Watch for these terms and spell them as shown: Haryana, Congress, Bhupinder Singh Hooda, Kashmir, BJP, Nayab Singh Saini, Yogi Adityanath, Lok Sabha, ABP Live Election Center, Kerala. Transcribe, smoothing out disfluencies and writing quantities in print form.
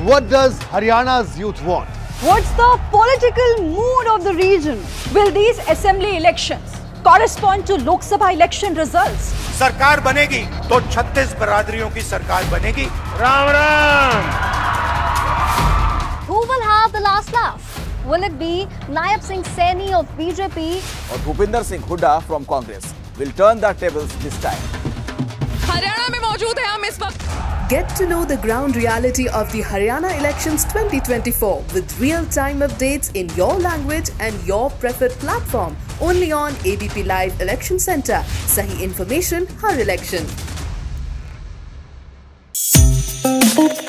What does Haryana's youth want? What's the political mood of the region? Will these assembly elections correspond to Lok Sabha election results? सरकार बनेगी तो 36 बरादरियों की सरकार बनेगी. Ram Ram. Who will have the last laugh? Will it be Nayab Singh Saini of BJP or Bhupinder Singh Hooda from Congress? Will turn the tables this time. Haryana में मौजूद हैं हम इस वक्त. Get to know the ground reality of the Haryana elections 2024 with real-time updates in your language and your preferred platform. Only on ABP Live Election Center. Sahi information, har election.